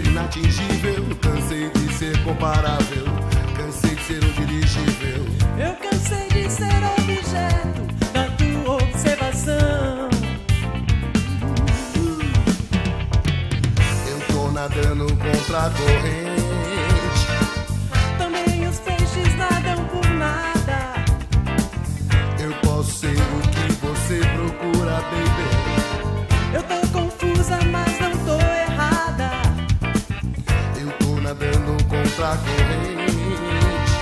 ser inatingível, cansei de ser comparável, cansei de ser um dirigível. Eu cansei de ser objeto da tua observação. Eu tô nadando contra a corrente, também os peixes nadam por nada. Eu posso ser o que você procura, baby. Eu tô confusa, mas não tô errada. Eu tô nadando contra a corrente,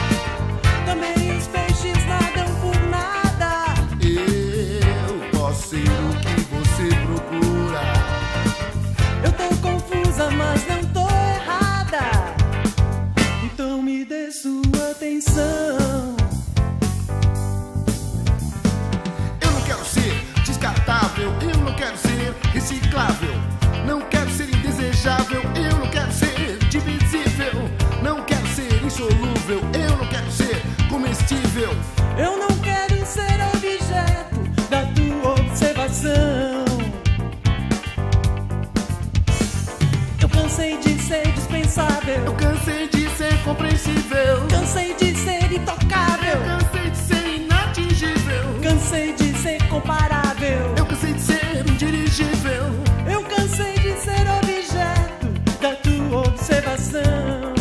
também os peixes nadam por nada. Eu posso ser o que você procura. Eu tô confusa, mas não tô errada. Então me dê sua atenção. Eu não quero ser reciclável, não quero ser indesejável, eu não quero ser divisível, não quero ser insolúvel, eu não quero ser comestível. Eu não quero ser objeto da tua observação. Eu cansei de ser dispensável, eu cansei de ser compreensível, cansei de ser intocável, eu cansei de ser inatingível, cansei de ser comparável. Eu cansei de ser objeto da tua observação.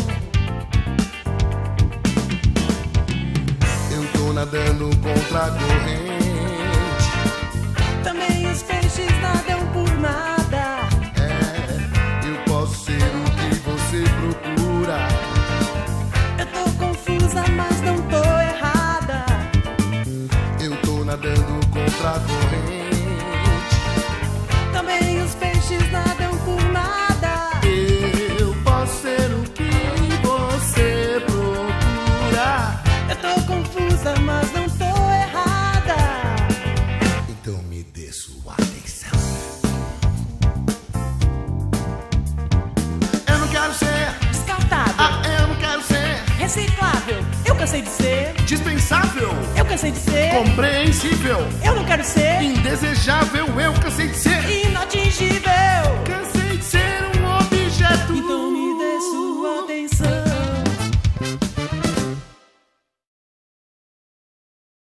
Eu tô nadando contra a corrente, também os peixes nadam por nada. É, eu posso ser o que você procura. Eu tô confusa, mas não tô errada. Eu tô nadando contra a corrente, também os peixes nadam por nada. Eu posso ser o que você procura. Eu tô confusa, mas não tô errada. Então me dê sua atenção. Eu não quero ser descartável. Eu não quero ser reciclável. Eu cansei de ser dispensável. Eu cansei de ser compreensível. Eu não quero ser indesejável. Eu